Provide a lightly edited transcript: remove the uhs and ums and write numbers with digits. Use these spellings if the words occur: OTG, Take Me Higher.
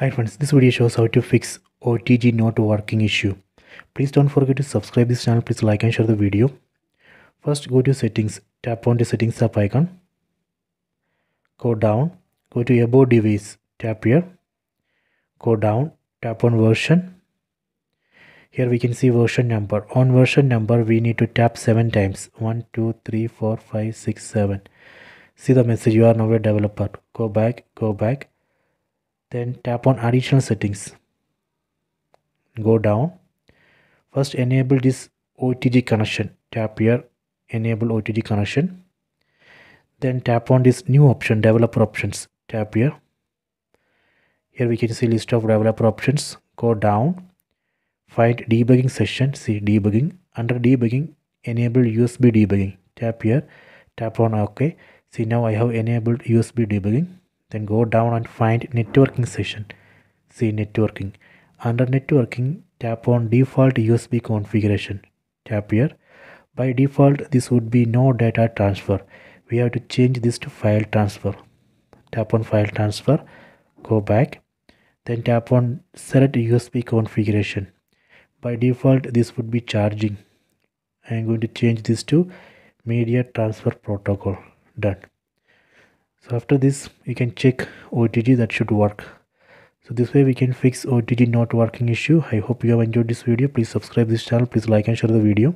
Hi friends, this video shows how to fix OTG not working issue. Please don't forget to subscribe this channel, please like and share the video. First go to settings, tap on the settings app icon. Go down, go to about device, tap here. Go down, tap on version. Here we can see version number. On version number we need to tap 7 times. 1, 2, 3, 4, 5, 6, 7. See the message, you are now a developer. Go back, go back. Then tap on additional settings. Go down. First enable this OTG connection. Tap here. Enable OTG connection. Then tap on this new option, developer options. Tap here. Here we can see list of developer options. Go down. Find debugging session. See debugging. Under debugging, enable USB debugging. Tap here. Tap on OK. See now I have enabled USB debugging. Then go down and find networking session. See networking. Under networking, tap on default USB configuration. Tap here. By default, this would be no data transfer. We have to change this to file transfer. Tap on file transfer. Go back. Then tap on select USB configuration. By default, this would be charging. I am going to change this to media transfer protocol. Done. So after this you can check OTG, that should work. So this way we can fix OTG not working issue. I hope you have enjoyed this video. Please subscribe this channel, please like and share the video.